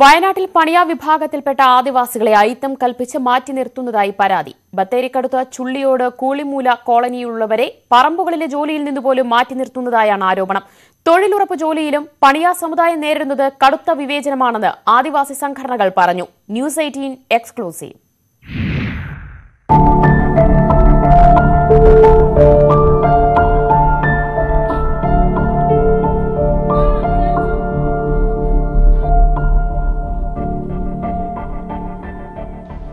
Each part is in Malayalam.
വയനാട്ടിൽ പണിയ വിഭാഗത്തിൽപ്പെട്ട ആദിവാസികളെ ഐത്തം കൽപ്പിച്ച് മാറ്റി നിർത്തുന്നതായി പരാതി. ബത്തേരിക്കടുത്ത ചുള്ളിയോട് കൂളിമൂല കോളനിയിലുള്ളവരെ പറമ്പുകളിലെ ജോലിയിൽ നിന്നുപോലും മാറ്റി നിർത്തുന്നതായാണ് ആരോപണം. തൊഴിലുറപ്പ് ജോലിയിലും പണിയ സമുദായം നേരിടുന്നത് കടുത്ത വിവേചനമാണെന്ന് ആദിവാസി സംഘടനകൾ പറഞ്ഞു. News 18 exclusive.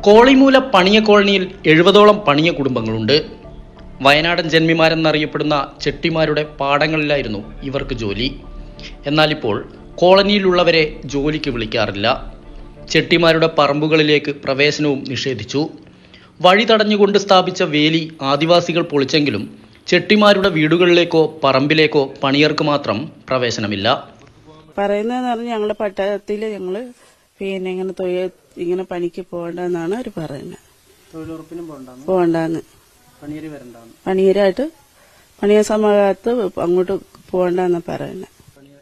കോളിമൂല പണിയ കോളനിയിൽ 70ഓളം പണിയ കുടുംബങ്ങളുണ്ട്. വയനാടൻ ജന്മിമാരെന്നറിയപ്പെടുന്ന ചെട്ടിമാരുടെ പാടങ്ങളിലായിരുന്നു ഇവർക്ക് ജോലി. എന്നാലിപ്പോൾ കോളനിയിലുള്ളവരെ ജോലിക്ക് വിളിക്കാറില്ല. ചെട്ടിമാരുടെ പറമ്പുകളിലേക്ക് പ്രവേശനവും നിഷേധിച്ചു. വഴി തടഞ്ഞുകൊണ്ട് സ്ഥാപിച്ച വേലി ആദിവാസികൾ പൊളിച്ചെങ്കിലും ചെട്ടിമാരുടെ വീടുകളിലേക്കോ പറമ്പിലേക്കോ പണിയർക്ക് മാത്രം പ്രവേശനമില്ല. പറയുന്നതെന്ന് പറഞ്ഞാൽ ഞങ്ങളുടെ പട്ടണത്തിൽ ഞങ്ങൾ പിന്നെ ഇങ്ങനെ പണിക്ക് പോകണ്ടെന്നാണ് അവർ പറയുന്നത്. തൊഴിലുറപ്പിനും പോകണ്ടെന്ന് പണിയരായിട്ട് പണിയ സമൂഹത്ത് അങ്ങോട്ട് പോകണ്ടെന്ന് പറയുന്നത്.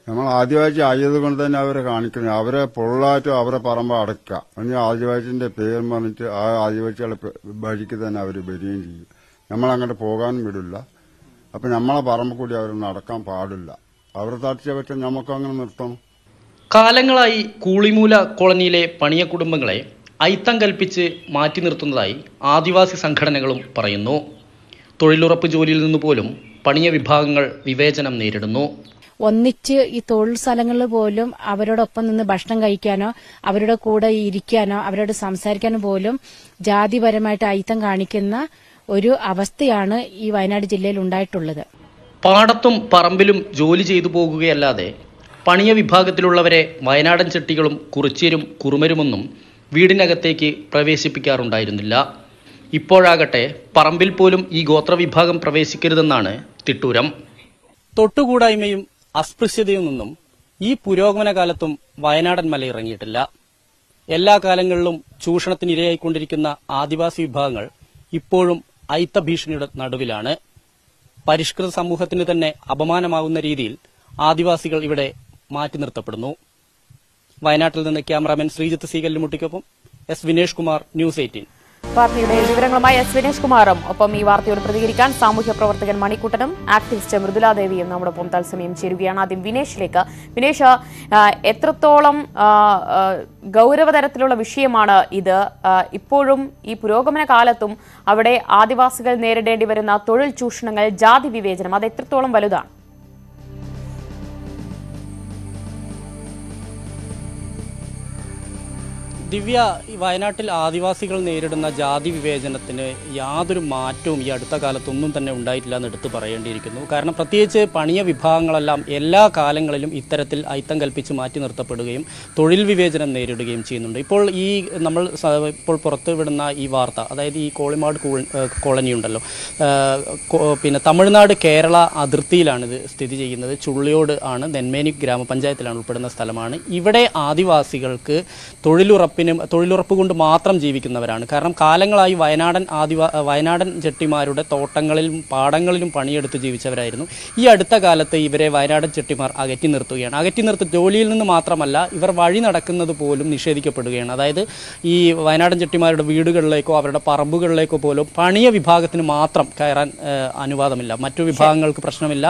നമ്മൾ ആദിവാസി ആയത് കൊണ്ട് തന്നെ അവരെ കാണിക്കുന്നു. അവരെ പൊള്ളാറ്റോ അവരെ പറമ്പ് അടക്കുക. ആദിവാസിന്റെ പേരും പറഞ്ഞിട്ട് ആ ആദിവാസികളെ വഴിക്ക് തന്നെ അവർ വരികയും ചെയ്യും. നമ്മളങ്ങോട്ട് പോകാനും വിടില്ല. അപ്പൊ നമ്മളെ പറമ്പ് കൂടി അവർ നടക്കാൻ പാടില്ല. അവരെ തട്ടിച്ച പക്ഷം നമുക്ക് അങ്ങനെ നിർത്തണം. കാലങ്ങളായി കൂളിമൂല കോളനിയിലെ പണിയ കുടുംബങ്ങളെ ഐത്തം കൽപ്പിച്ച് മാറ്റി നിർത്തുന്നതായി ആദിവാസി സംഘടനകളും പറയുന്നു. തൊഴിലുറപ്പ് ജോലിയിൽ നിന്ന് പോലും പണിയ വിഭാഗങ്ങൾ വിവേചനം നേരിടുന്നു. ഒന്നിച്ച് ഈ തൊഴിൽ സ്ഥലങ്ങളിൽ പോലും അവരോടൊപ്പം നിന്ന് ഭക്ഷണം കഴിക്കാനോ അവരുടെ കൂടെ ഇരിക്കാനോ അവരോട് സംസാരിക്കാനോ പോലും ജാതിപരമായിട്ട് ഐത്തം കാണിക്കുന്ന ഒരു അവസ്ഥയാണ് ഈ വയനാട് ജില്ലയിൽ ഉണ്ടായിട്ടുള്ളത്. പാടത്തും പറമ്പിലും ജോലി ചെയ്തു പോകുകയല്ലാതെ പണിയ വിഭാഗത്തിലുള്ളവരെ വയനാടൻ ചെട്ടികളും കുറിച്യരും കുറുമരുമൊന്നും വീടിനകത്തേക്ക് പ്രവേശിപ്പിക്കാറുണ്ടായിരുന്നില്ല. ഇപ്പോഴാകട്ടെ പറമ്പിൽ പോലും ഈ ഗോത്രവിഭാഗം പ്രവേശിക്കരുതെന്നാണ് തിട്ടൂരം. തൊട്ടുകൂടായ്മയും അസ്പൃശ്യതയിൽ നിന്നും ഈ പുരോഗമന കാലത്തും വയനാടൻ മലയിറങ്ങിയിട്ടില്ല. എല്ലാ കാലങ്ങളിലും ചൂഷണത്തിനിരയായിക്കൊണ്ടിരിക്കുന്ന ആദിവാസി വിഭാഗങ്ങൾ ഇപ്പോഴും ഐത്ത ഭീഷണിയുടെ നടുവിലാണ്. പരിഷ്കൃത സമൂഹത്തിന് തന്നെ അപമാനമാവുന്ന രീതിയിൽ ആദിവാസികൾ ഇവിടെ മാറ്റി നിർത്തപ്പെടുന്നു. വയനാട്ടിൽ നിന്ന് ക്യാമറാമാൻ ശ്രീജിത്ത് സീകല്ലിമുട്ടിക്കൊപ്പം എസ് വിനേഷ് കുമാർ, ന്യൂസ് 18. പാർട്ടിയുടെ വിവരങ്ങളുമായി എസ് വിനേഷ് കുമാറും ഒപ്പം ഈ വാർത്തയോട് പ്രതികരിക്കാൻ സാമൂഹ്യ പ്രവർത്തകൻ മണിക്കുട്ടനും ആക്ടിവിസ്റ്റ് മൃദുലാദേവിയും നമ്മോടൊപ്പം തത്സമയം ചേരുകയാണ്. ആദ്യം വിനേഷിലേക്ക്. വിനേഷ്, എത്രത്തോളം ഗൗരവതരത്തിലുള്ള വിഷയമാണ് ഇത്? ഇപ്പോഴും ഈ പുരോഗമന കാലത്തും അവിടെ ആദിവാസികൾ നേരിടേണ്ടി വരുന്ന തൊഴിൽ ചൂഷണങ്ങൾ, ജാതി വിവേചനം, അത് എത്രത്തോളം വലുതാണ്? ദിവ്യ, വയനാട്ടിൽ ആദിവാസികൾ നേരിടുന്ന ജാതി വിവേചനത്തിന് യാതൊരു മാറ്റവും ഈ അടുത്ത കാലത്തൊന്നും തന്നെ ഉണ്ടായിട്ടില്ല എന്ന് എടുത്തു പറയേണ്ടിയിരിക്കുന്നു. കാരണം പ്രത്യേകിച്ച് പണിയ വിഭാഗങ്ങളെല്ലാം എല്ലാ കാലങ്ങളിലും ഇത്തരത്തിൽ ഐത്തം കൽപ്പിച്ച് മാറ്റി നിർത്തപ്പെടുകയും തൊഴിൽ വിവേചനം നേരിടുകയും ചെയ്യുന്നുണ്ട്. ഇപ്പോൾ നമ്മൾ പുറത്തുവിടുന്ന ഈ വാർത്ത, അതായത് ഈ കോളിമാട് കോളനി ഉണ്ടല്ലോ, പിന്നെ തമിഴ്നാട് കേരള അതിർത്തിയിലാണിത് സ്ഥിതി ചെയ്യുന്നത്. ചുള്ളിയോട് ആണ്, നെന്മേനി ഗ്രാമപഞ്ചായത്തിലാണ് ഉൾപ്പെടുന്ന സ്ഥലമാണ്. ഇവിടെ ആദിവാസികൾക്ക് തൊഴിലുറപ്പ് കൊണ്ട് മാത്രം ജീവിക്കുന്നവരാണ്. കാരണം കാലങ്ങളായി വയനാടൻ ചെട്ടിമാരുടെ തോട്ടങ്ങളിലും പാടങ്ങളിലും പണിയെടുത്ത് ജീവിച്ചവരായിരുന്നു. ഈ അടുത്ത കാലത്ത് ഇവരെ വയനാടൻ ചെട്ടിമാർ അകറ്റി നിർത്തി ജോലിയിൽ നിന്ന് മാത്രമല്ല ഇവർ വഴി നടക്കുന്നത് പോലും നിഷേധിക്കപ്പെടുകയാണ്. അതായത് ഈ വയനാടൻ ചെട്ടിമാരുടെ വീടുകളിലേക്കോ അവരുടെ പറമ്പുകളിലേക്കോ പോലും പണിയ വിഭാഗത്തിന് മാത്രം കയറാൻ അനുവാദമില്ല. മറ്റു വിഭാഗങ്ങൾക്ക് പ്രശ്നമില്ല.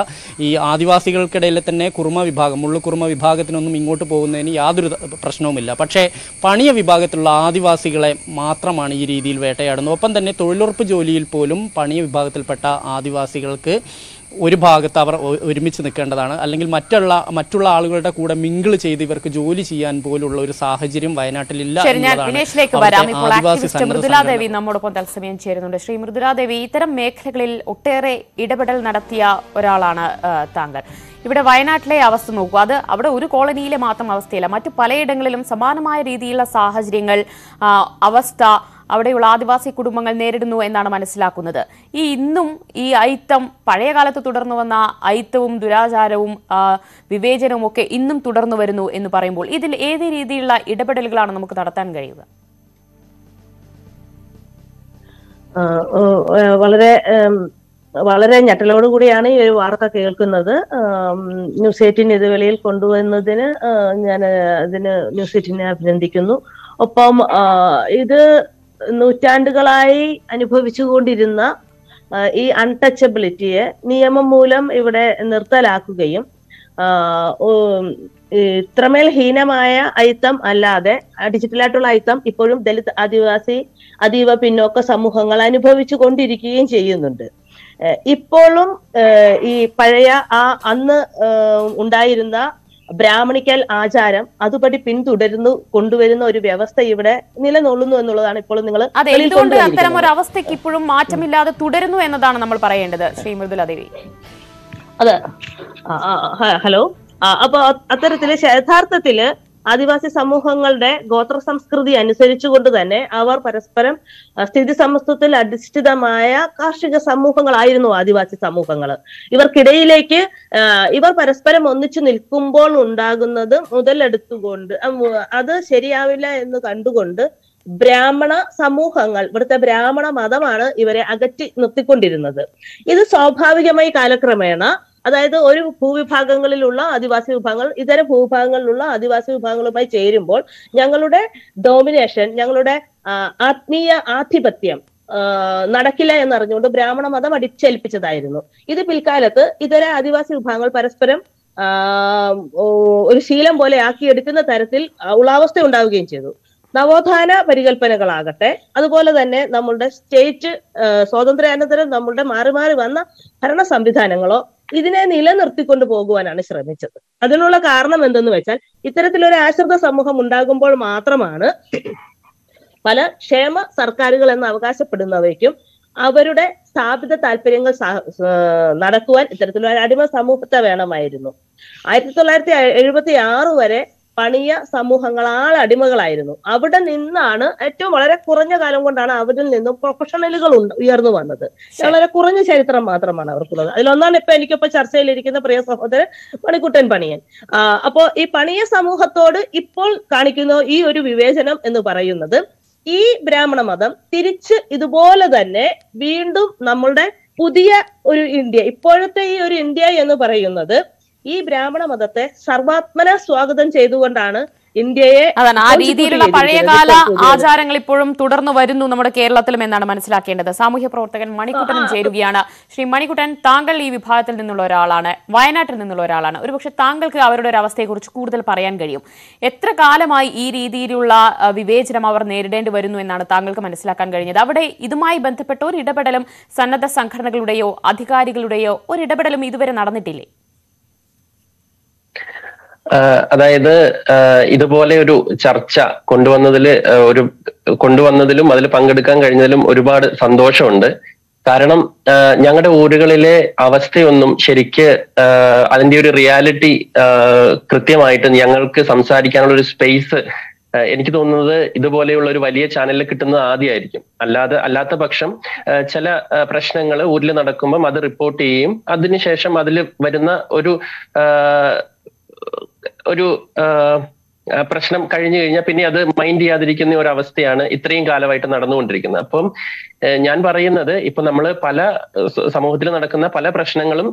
ഈ ആദിവാസികൾക്കിടയിൽ തന്നെ കുറുമ വിഭാഗം, മുള്ളുകുറുമ വിഭാഗത്തിനൊന്നും ഇങ്ങോട്ട് പോകുന്നതിന് യാതൊരു പ്രശ്നവുമില്ല. പക്ഷേ പണിയ വിഭാഗത്തിലുള്ള ആദിവാസികളെ മാത്രമാണ് ഈ രീതിയിൽ വേട്ടയാടുന്നത്. ഒപ്പം തന്നെ തൊഴിലുറപ്പ് ജോലിയിൽ പോലും പണിയ വിഭാഗത്തിൽപ്പെട്ട ആദിവാസികൾക്ക് ഒരു ഭാഗത്ത് അവർ ഒരുമിച്ച് നിൽക്കേണ്ടതാണ്. അല്ലെങ്കിൽ മറ്റുള്ള ആളുകളുടെ കൂടെ മിങ്കിൾ ചെയ്ത് ഇവർക്ക് ജോലി ചെയ്യാൻ പോലുള്ള ഒരു സാഹചര്യം വയനാട്ടിലില്ല. മൃദുലാദേവി നമ്മോടൊപ്പം തത്സമയം ചേരുന്നുണ്ട്. ശ്രീ മൃദുലാദേവി, ഇത്തരം മേഖലകളിൽ ഒട്ടേറെ ഇടപെടൽ നടത്തിയ ഒരാളാണ് താങ്കൾ. ഇവിടെ വയനാട്ടിലെ അവസ്ഥ നോക്കൂ. അത് അവിടെ ഒരു കോളനിയിലെ മാത്രം അവസ്ഥയല്ല, മറ്റു പലയിടങ്ങളിലും സമാനമായ രീതിയിലുള്ള സാഹചര്യങ്ങൾ, അവസ്ഥ അവിടെയുള്ള ആദിവാസി കുടുംബങ്ങൾ നേരിടുന്നു എന്നാണ് മനസ്സിലാക്കുന്നത്. ഇന്നും ഈ ഐത്തം, പഴയ കാലത്ത് തുടർന്നു വന്ന ഐത്തവും ദുരാചാരവും വിവേചനവും ഒക്കെ ഇന്നും തുടർന്നു വരുന്നു എന്ന് പറയുമ്പോൾ ഇതിൽ ഏത് രീതിയിലുള്ള ഇടപെടലുകളാണ് നമുക്ക് നടത്താൻ കഴിയുക? വളരെ വളരെ ഞെട്ടലോട് കൂടിയാണ് ഈ വാർത്ത കേൾക്കുന്നത്. ന്യൂസ് എയ്റ്റിന് ഇത് വെളിയിൽ കൊണ്ടുവന്നതിന് ഞാൻ അതിന് ന്യൂസ് എയ്റ്റിനെ അഭിനന്ദിക്കുന്നു. ഒപ്പം ഇത് നൂറ്റാണ്ടുകളായി അനുഭവിച്ചുകൊണ്ടിരുന്ന ഈ അൺടച്ചബിലിറ്റിയെ നിയമം മൂലം ഇവിടെ നിർത്തലാക്കുകയും ഇത്രമേൽ ഹീനമായ അയിത്തം അല്ലാതെ ഡിജിറ്റലായിട്ടുള്ള അയിത്തം ഇപ്പോഴും ദലിത് ആദിവാസി അതീവ പിന്നോക്ക സമൂഹങ്ങൾ അനുഭവിച്ചു കൊണ്ടിരിക്കുകയും ചെയ്യുന്നുണ്ട്. ഇപ്പോഴും ഈ പഴയ അന്ന് ഉണ്ടായിരുന്ന ബ്രാഹ്മണിക്കൽ ആചാരം അതുപടി പിന്തുടരുന്നു കൊണ്ടുവരുന്ന ഒരു വ്യവസ്ഥ ഇവിടെ നിലനിൽക്കുന്നു എന്നുള്ളതാണ് ഇപ്പോൾ നിങ്ങൾ എന്തുകൊണ്ട് അത്തരം ഒരു അവസ്ഥയ്ക്ക് ഇപ്പോഴും മാറ്റമില്ലാതെ തുടരുന്നു എന്നതാണ് നമ്മൾ പറയേണ്ടത്. ശ്രീ മൃദുല ദേവി, അതെ ഹലോ. അപ്പൊ അത്തരത്തില് യഥാർത്ഥത്തില് ആദിവാസി സമൂഹങ്ങളുടെ ഗോത്ര സംസ്കൃതി അനുസരിച്ചുകൊണ്ട് തന്നെ അവർ പരസ്പരം സ്ഥിതി സമത്വത്തിൽ അധിഷ്ഠിതമായ കാർഷിക സമൂഹങ്ങളായിരുന്നു ആദിവാസി സമൂഹങ്ങൾ. ഇവർക്കിടയിലേക്ക് ഇവർ പരസ്പരം ഒന്നിച്ചു നിൽക്കുമ്പോൾ ഉണ്ടാകുന്നത് മുതലെടുത്തുകൊണ്ട് അത് ശരിയാവില്ല എന്ന് കണ്ടുകൊണ്ട് ബ്രാഹ്മണ സമൂഹങ്ങൾ, ഇവിടുത്തെ ബ്രാഹ്മണ മതമാണ് ഇവരെ അകറ്റി നിർത്തിക്കൊണ്ടിരുന്നത്. ഇത് സ്വാഭാവികമായി കാലക്രമേണ, അതായത് ഒരു ഭൂവിഭാഗങ്ങളിലുള്ള ആദിവാസി വിഭാഗങ്ങൾ ഇതര ഭൂവിഭാഗങ്ങളിലുള്ള ആദിവാസി വിഭാഗങ്ങളുമായി ചേരുമ്പോൾ ഞങ്ങളുടെ ഡോമിനേഷൻ, ഞങ്ങളുടെ ആത്മീയ ആധിപത്യം നടക്കില്ല എന്നറിഞ്ഞുകൊണ്ട് ബ്രാഹ്മണ മതം അടിച്ചേൽപ്പിച്ചതായിരുന്നു. ഇത് പിൽക്കാലത്ത് ഇതര ആദിവാസി വിഭാഗങ്ങൾ പരസ്പരം ഒരു ശീലം പോലെ ആക്കിയെടുക്കുന്ന തരത്തിൽ ഉളാവസ്ഥ ഉണ്ടാവുകയും ചെയ്തു. നവോത്ഥാന പരികല്പനകളാകട്ടെ, അതുപോലെ തന്നെ നമ്മളുടെ സ്റ്റേറ്റ് സ്വാതന്ത്ര്യാനന്തരം നമ്മളുടെ മാറി മാറി വന്ന ഭരണ സംവിധാനങ്ങളോ ഇതിനെ നിലനിർത്തിക്കൊണ്ടു പോകുവാനാണ് ശ്രമിച്ചത്. അതിനുള്ള കാരണം എന്തെന്ന് വെച്ചാൽ ഇത്തരത്തിലൊരു ആശ്രിത സമൂഹം ഉണ്ടാകുമ്പോൾ മാത്രമാണ് പല ക്ഷേമ സർക്കാരുകൾ എന്ന് അവകാശപ്പെടുന്നവയ്ക്കും അവരുടെ സ്ഥാപിത താല്പര്യങ്ങൾ നടക്കുവാൻ ഇത്തരത്തിലൊരു അടിമ സമൂഹത്തെ വേണമായിരുന്നു. 1976 വരെ പണിയ സമൂഹങ്ങളാൾ അടിമകളായിരുന്നു. അവിടെ നിന്നാണ് ഏറ്റവും വളരെ കുറഞ്ഞ കാലം കൊണ്ടാണ് അവരിൽ നിന്നും പ്രൊഫഷണലുകൾ ഉയർന്നു വന്നത്. വളരെ കുറഞ്ഞ ചരിത്രം മാത്രമാണ് അവർക്കുള്ളത്. അതിലൊന്നാണ് ഇപ്പൊ എനിക്കിപ്പോ ചർച്ചയിലിരിക്കുന്ന പ്രിയ സഹോദരൻ മണിക്കുട്ടൻ പണിയൻ. അപ്പോ ഈ പണിയ സമൂഹത്തോട് ഇപ്പോൾ കാണിക്കുന്ന ഈ ഒരു വിവേചനം എന്ന് പറയുന്നത് ഈ ബ്രാഹ്മണ മതം തിരിച്ച് ഇതുപോലെ തന്നെ വീണ്ടും നമ്മളുടെ പുതിയ ഒരു ഇന്ത്യ, ഇപ്പോഴത്തെ ഈ ഒരു ഇന്ത്യ എന്ന് പറയുന്നത് ഈ ബ്രാഹ്മണ മതത്തെ സർവാത്മന സ്വാഗതം ചെയ്തുകൊണ്ടാണ് ഇന്ത്യയെ. അതാണ് ആ രീതിയിലുള്ള പഴയകാല ആചാരങ്ങൾ ഇപ്പോഴും തുടർന്നു വരുന്നു നമ്മുടെ കേരളത്തിലും എന്നാണ് മനസ്സിലാക്കേണ്ടത്. സാമൂഹ്യ പ്രവർത്തകൻ മണിക്കുട്ടനും ചേരുകയാണ്. ശ്രീ മണിക്കുട്ടൻ, താങ്കൾ ഈ വിഭാഗത്തിൽ നിന്നുള്ള ഒരാളാണ്, വയനാട്ടിൽ നിന്നുള്ള ഒരാളാണ്. ഒരുപക്ഷെ താങ്കൾക്ക് അവരുടെ ഒരു അവസ്ഥയെക്കുറിച്ച് കൂടുതൽ പറയാൻ കഴിയും. എത്ര കാലമായി ഈ രീതിയിലുള്ള വിവേചനം അവർ നേരിടേണ്ടി വരുന്നു എന്നാണ് താങ്കൾക്ക് മനസ്സിലാക്കാൻ കഴിഞ്ഞത്? അവിടെ ഇതുമായി ബന്ധപ്പെട്ട ഒരു ഇടപെടലും സന്നദ്ധ സംഘടനകളുടെയോ അധികാരികളുടെയോ ഒരു ഇടപെടലും ഇതുവരെ നടന്നിട്ടില്ലേ? അതായത് ഇതുപോലെ ഒരു ചർച്ച കൊണ്ടുവന്നതിലും അതിൽ പങ്കെടുക്കാൻ കഴിഞ്ഞതിലും ഒരുപാട് സന്തോഷമുണ്ട്. കാരണം ഞങ്ങളുടെ ഊരുകളിലെ അവസ്ഥയൊന്നും ശരിക്ക് അതിന്റെ ഒരു റിയാലിറ്റി കൃത്യമായിട്ട് ഞങ്ങൾക്ക് സംസാരിക്കാനുള്ള ഒരു സ്പേസ് എനിക്ക് തോന്നുന്നത് ഇതുപോലെയുള്ള ഒരു വലിയ ചാനലിൽ കിട്ടുന്നത് ആദ്യമായിരിക്കും. അല്ലാത്ത പക്ഷം ചില പ്രശ്നങ്ങൾ ഊരിൽ നടക്കുമ്പം അത് റിപ്പോർട്ട് ചെയ്യുകയും അതിനുശേഷം അതിൽ വരുന്ന ഒരു പ്രശ്നം കഴിഞ്ഞു കഴിഞ്ഞാൽ പിന്നെ അത് മൈൻഡ് ചെയ്യാതിരിക്കുന്ന ഒരവസ്ഥയാണ് ഇത്രയും കാലമായിട്ട് നടന്നുകൊണ്ടിരിക്കുന്നത്. അപ്പം ഞാൻ പറയുന്നത് ഇപ്പൊ നമ്മൾ പല സമൂഹത്തിൽ നടക്കുന്ന പല പ്രശ്നങ്ങളും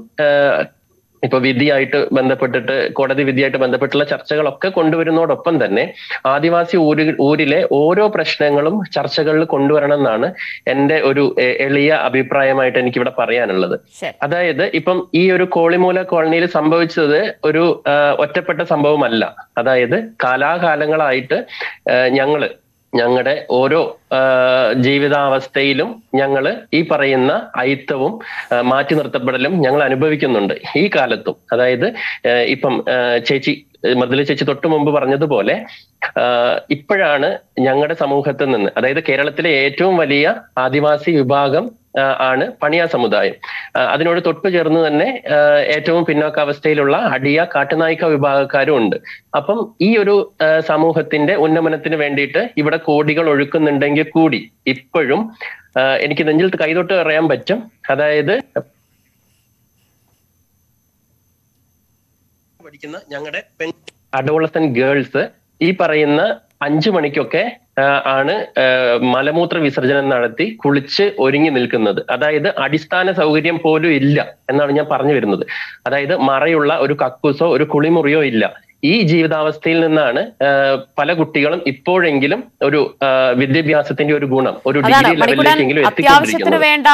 ഇപ്പൊ വിധിയായിട്ട് ബന്ധപ്പെട്ടിട്ട് കോടതി വിധിയായിട്ട് ബന്ധപ്പെട്ടുള്ള ചർച്ചകളൊക്കെ കൊണ്ടുവരുന്നതോടൊപ്പം തന്നെ ആദിവാസി ഊരിലെ ഓരോ പ്രശ്നങ്ങളും ചർച്ചകളിൽ കൊണ്ടുവരണം എന്നാണ് എൻ്റെ ഒരു എളിയ അഭിപ്രായമായിട്ട് എനിക്കിവിടെ പറയാനുള്ളത്. അതായത് ഇപ്പം ഈ ഒരു കോളിമൂല കോളനിയിൽ സംഭവിച്ചത് ഒരു ഒറ്റപ്പെട്ട സംഭവമല്ല. അതായത് കാലാകാലങ്ങളായിട്ട് ഞങ്ങളുടെ ഓരോ ജീവിതാവസ്ഥയിലും ഞങ്ങൾ ഈ പറയുന്ന അയിത്തവും മാറ്റി നിർത്തപ്പെടലും ഞങ്ങൾ അനുഭവിക്കുന്നുണ്ട് ഈ കാലത്തും. അതായത് ഇപ്പം മൃദുല ചേച്ചി തൊട്ട് മുമ്പ് പറഞ്ഞതുപോലെ ഇപ്പോഴാണ് ഞങ്ങളുടെ സമൂഹത്തിൽ നിന്ന്, അതായത് കേരളത്തിലെ ഏറ്റവും വലിയ ആദിവാസി വിഭാഗം ആണ് പണിയ സമുദായം. അതിനോട് തൊട്ടു ചേർന്ന് തന്നെ ഏറ്റവും പിന്നോക്കാവസ്ഥയിലുള്ള അടിയ കാട്ടുനായിക്ക വിഭാഗക്കാരും ഉണ്ട്. അപ്പം ഈ ഒരു സമൂഹത്തിന്റെ ഉന്നമനത്തിന് വേണ്ടിയിട്ട് ഇവിടെ കോടികൾ ഒഴുക്കുന്നുണ്ടെങ്കിൽ കൂടി ഇപ്പോഴും എനിക്ക് നെഞ്ചിൽ കൈതൊട്ട് പറയാൻ പറ്റും, അതായത് പഠിക്കുന്ന ഞങ്ങളുടെ അഡോളസന്റ് ഗേൾസ് ഈ പറയുന്ന 5 മണിക്കൊക്കെ ആണ് മലമൂത്ര വിസർജനം നടത്തി കുളിച്ച് ഒരുങ്ങി നിൽക്കുന്നത്. അതായത് അടിസ്ഥാന സൗകര്യം പോലും ഇല്ല എന്നാണ് ഞാൻ പറഞ്ഞു വരുന്നത്. അതായത് മറയുള്ള ഒരു കക്കൂസോ ഒരു കുളിമുറിയോ ഇല്ല. ഈ ജീവിതാവസ്ഥയിൽ നിന്നാണ് പല കുട്ടികളും ഇപ്പോഴെങ്കിലും ഒരു വിദ്യാഭ്യാസത്തിന്റെ ഒരു ഗുണം ഒരു ഡിഗ്രി ലെവലിലേക്കെങ്കിലും അത്യാവശ്യത്തിന് വേണ്ട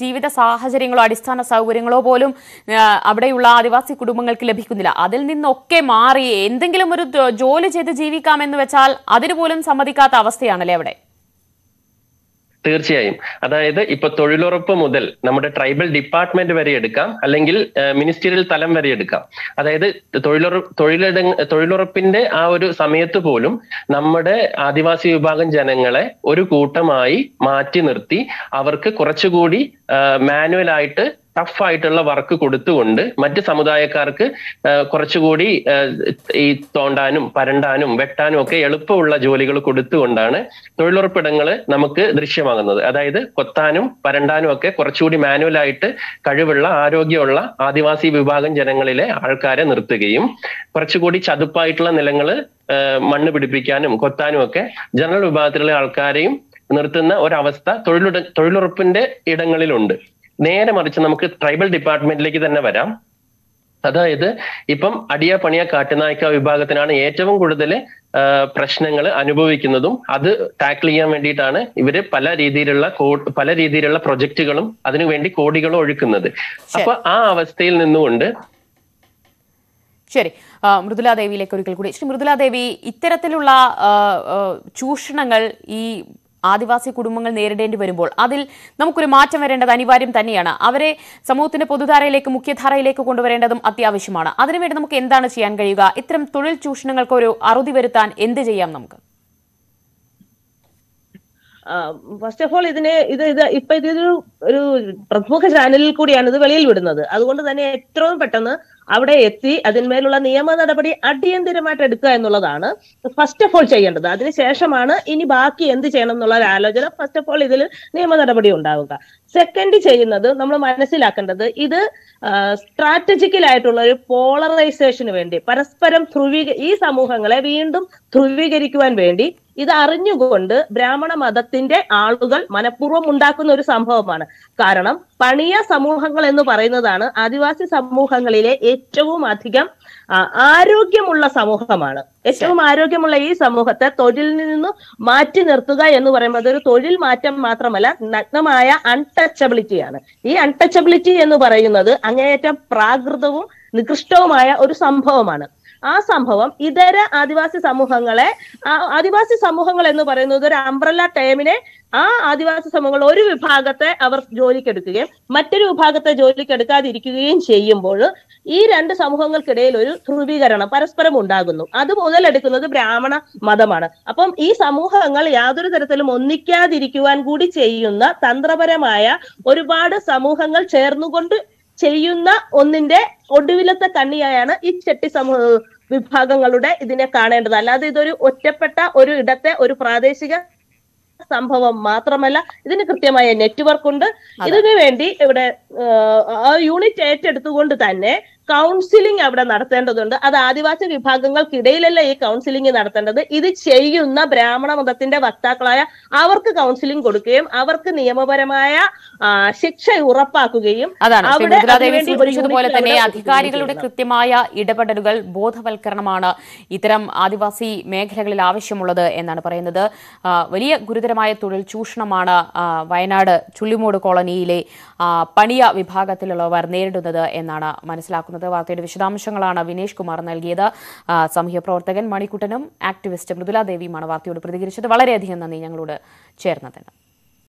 ജീവിത സാഹചര്യങ്ങളോ അടിസ്ഥാന സൗകര്യങ്ങളോ പോലും അവിടെയുള്ള ആദിവാസി കുടുംബങ്ങൾക്ക് ലഭിക്കുന്നില്ല. അതിൽ നിന്നൊക്കെ മാറി എന്തെങ്കിലും ഒരു ജോലി ചെയ്ത് ജീവിക്കാമെന്ന് വെച്ചാൽ അതിന് പോലും സമ്മതിക്കാത്ത അവസ്ഥയാണല്ലേ അവിടെ? തീർച്ചയായും. അതായത് ഇപ്പൊ തൊഴിലുറപ്പ് മുതൽ നമ്മുടെ ട്രൈബൽ ഡിപ്പാർട്ട്മെന്റ് വരെ എടുക്കാം, അല്ലെങ്കിൽ മിനിസ്റ്റീരിയൽ തലം വരെ എടുക്കാം. അതായത് തൊഴിലുറപ്പിന്റെ ആ ഒരു സമയത്ത് പോലും നമ്മുടെ ആദിവാസി വിഭാഗം ജനങ്ങളെ ഒരു കൂട്ടമായി മാറ്റി നിർത്തി അവർക്ക് കുറച്ചുകൂടി മാനുവൽ ആയിട്ട് ടഫായിട്ടുള്ള വർക്ക് കൊടുത്തുകൊണ്ട് മറ്റ് സമുദായക്കാർക്ക് കുറച്ചുകൂടി ഈ തോണ്ടാനും പരണ്ടാനും വെട്ടാനും ഒക്കെ എളുപ്പമുള്ള ജോലികൾ കൊടുത്തുകൊണ്ടാണ് തൊഴിലുറപ്പിടങ്ങൾ നമുക്ക് ദൃശ്യമാകുന്നത്. അതായത് കൊത്താനും പരണ്ടാനും ഒക്കെ കുറച്ചുകൂടി മാനുവലായിട്ട് കഴിവുള്ള ആരോഗ്യമുള്ള ആദിവാസി വിഭാഗം ജനങ്ങളിലെ ആൾക്കാരെ നിർത്തുകയും കുറച്ചുകൂടി ചതുപ്പായിട്ടുള്ള നിലങ്ങൾ മണ്ണ് പിടിപ്പിക്കാനും കൊത്താനും ഒക്കെ ജനറൽ വിഭാഗത്തിലുള്ള ആൾക്കാരെയും നിർത്തുന്ന ഒരവസ്ഥ തൊഴിലുറപ്പിന്റെ ഇടങ്ങളിലുണ്ട്. നേരെ മറിച്ച് നമുക്ക് ട്രൈബൽ ഡിപ്പാർട്ട്മെന്റിലേക്ക് തന്നെ വരാം. അതായത് ഇപ്പം അടിയ പണിയ കാട്ടുനായ്ക്ക വിഭാഗത്തിനാണ് ഏറ്റവും കൂടുതൽ പ്രശ്നങ്ങൾ അനുഭവിക്കുന്നതും അത് ടാക്കിൾ ചെയ്യാൻ വേണ്ടിയിട്ടാണ് ഇവര് പല രീതിയിലുള്ള പ്രൊജക്ടുകളും അതിനുവേണ്ടി കോടികളും ഒഴുക്കുന്നത്. അപ്പൊ ആ അവസ്ഥയിൽ നിന്നുകൊണ്ട് ശരി, മൃദുലാദേവിയിലേക്ക് ഒരിക്കൽ കൂടി. ശ്രീ മൃദുലാദേവി, ഇത്തരത്തിലുള്ള ചൂഷണങ്ങൾ ഈ ആദിവാസി കുടുംബങ്ങൾ നേരിടേണ്ടി വരുമ്പോൾ അതിൽ നമുക്കൊരു മാറ്റം വരേണ്ടത് അനിവാര്യം തന്നെയാണ്. അവരെ സമൂഹത്തിന്റെ പൊതുധാരയിലേക്ക് മുഖ്യധാരയിലേക്ക് കൊണ്ടുവരേണ്ടതും അത്യാവശ്യമാണ്. അതിനുവേണ്ടി നമുക്ക് എന്താണ് ചെയ്യാൻ കഴിയുക? ഇത്തരം തൊഴിൽ ചൂഷണങ്ങൾക്ക് ഒരു അറുതി വരുത്താൻ എന്ത് ചെയ്യാം നമുക്ക്? ഫസ്റ്റ് ഓഫ് ഓൾ ഇതൊരു പ്രമുഖ ചാനലിൽ കൂടിയാണ് ഇത് വെളിയിൽ വിടുന്നത്. അതുകൊണ്ട് തന്നെ എത്രയും പെട്ടെന്ന് അവിടെ എത്തി അതിന്മേലുള്ള നിയമ നടപടി അടിയന്തരമായിട്ട് എടുക്കുക എന്നുള്ളതാണ് ഫസ്റ്റ് ഓഫ് ഓൾ ചെയ്യേണ്ടത്. അതിനുശേഷമാണ് ഇനി ബാക്കി എന്ത് ചെയ്യണം എന്നുള്ള ഒരു ആലോചന. ഫസ്റ്റ് ഓഫ് ഓൾ ഇതിൽ നിയമ നടപടി ഉണ്ടാവുക. സെക്കൻഡ് ചെയ്യുന്നത് നമ്മൾ മനസ്സിലാക്കേണ്ടത് ഇത് സ്ട്രാറ്റജിക്കലായിട്ടുള്ള ഒരു പോളറൈസേഷന് വേണ്ടി പരസ്പരം ഈ സമൂഹങ്ങളെ വീണ്ടും ധ്രുവീകരിക്കുവാൻ വേണ്ടി ഇത് അറിഞ്ഞുകൊണ്ട് ബ്രാഹ്മണ മതത്തിന്റെ ആളുകൾ മനഃപൂർവ്വം ഉണ്ടാക്കുന്ന ഒരു സംഭവമാണ്. കാരണം പണിയ സമൂഹങ്ങൾ എന്ന് പറയുന്നതാണ് ആദിവാസി സമൂഹങ്ങളിലെ ഏറ്റവും അധികം ആരോഗ്യമുള്ള സമൂഹമാണ്. ഏറ്റവും ആരോഗ്യമുള്ള ഈ സമൂഹത്തെ തൊഴിലിൽ നിന്ന് മാറ്റി നിർത്തുക എന്ന് പറയുന്നത് ഒരു തൊഴിൽ മാറ്റം മാത്രമല്ല, നഗ്നമായ അൺടച്ചബിലിറ്റിയാണ്. ഈ അൺടച്ചബിലിറ്റി എന്ന് പറയുന്നത് അങ്ങേയറ്റം പ്രാകൃതവും നികൃഷ്ടവുമായ ഒരു സംഭവമാണ്. ആ സംഭവം ഇതര ആദിവാസി സമൂഹങ്ങൾ എന്ന് പറയുന്നത് ഒരു അംബ്രല്ല ടേമിനെ ആ ആദിവാസി സമൂഹങ്ങൾ ഒരു വിഭാഗത്തെ അവർ ജോലിക്കെടുക്കുകയും മറ്റൊരു വിഭാഗത്തെ ജോലിക്കെടുക്കാതിരിക്കുകയും ചെയ്യുമ്പോൾ ഈ രണ്ട് സമൂഹങ്ങൾക്കിടയിൽ ഒരു ധ്രുവീകരണം പരസ്പരം ഉണ്ടാകുന്നു. അത് മുതലെടുക്കുന്നത് ബ്രാഹ്മണ മതമാണ്. അപ്പം ഈ സമൂഹങ്ങൾ യാതൊരു തരത്തിലും ഒന്നിക്കാതിരിക്കുവാൻ കൂടി ചെയ്യുന്ന തന്ത്രപരമായ ഒരുപാട് സമൂഹങ്ങൾ ചേർന്നുകൊണ്ട് ചെയ്യുന്ന ഒന്നിന്റെ ഒടുവിലത്തെ കണ്ണിയായാണ് ഈ ചെട്ടി സമൂഹ വിഭാഗങ്ങളുടെ ഇതിനെ കാണേണ്ടത്. അല്ലാതെ ഇതൊരു ഒറ്റപ്പെട്ട ഒരു ഇടത്തെ ഒരു പ്രാദേശിക സംഭവം മാത്രമല്ല, ഇതിന് കൃത്യമായ നെറ്റ്വർക്ക് ഉണ്ട്. ഇതിനു വേണ്ടി ഇവിടെ യൂണിറ്റ് ഏറ്റെടുത്തുകൊണ്ട് തന്നെ കൗൺസിലിംഗ് അവിടെ നടത്തേണ്ടതുണ്ട്. അത് ആദിവാസി വിഭാഗങ്ങൾക്കിടയിലല്ല ഈ കൗൺസിലിംഗ് നടത്തേണ്ടത്. ഇത് ചെയ്യുന്ന ബ്രാഹ്മണ മതത്തിന്റെ വക്താക്കളായ അവർക്ക് കൗൺസിലിംഗ് കൊടുക്കുകയും അവർക്ക് നിയമപരമായ ശിക്ഷ ഉറപ്പാക്കുകയും അതുപോലെ തന്നെ അധികാരികളുടെ കൃത്യമായ ഇടപെടലുകൾ, ബോധവൽക്കരണമാണ് ഇത്തരം ആദിവാസി മേഖലകളിൽ ആവശ്യമുള്ളത് എന്നാണ് പറയുന്നത്. വലിയ ഗുരുതരമായ തൊഴിൽ ചൂഷണമാണ് വയനാട് ചുള്ളിമൂട് കോളനിയിലെ പണിയ വിഭാഗത്തിലുള്ളവർ നേരിടുന്നത് എന്നാണ് മനസ്സിലാക്കുന്നത്. വാർത്തയുടെ വിശദാംശങ്ങളാണ് വിനേഷ് കുമാർ നൽകിയത്. സാമൂഹ്യ പ്രവർത്തകൻ മണിക്കുട്ടനും ആക്ടിവിസ്റ്റ് മൃദുലാദേവിയുമാണ് വാർത്തയോട് പ്രതികരിച്ചത്. വളരെയധികം നന്ദി ഞങ്ങളോട് ചേർന്നതിന്.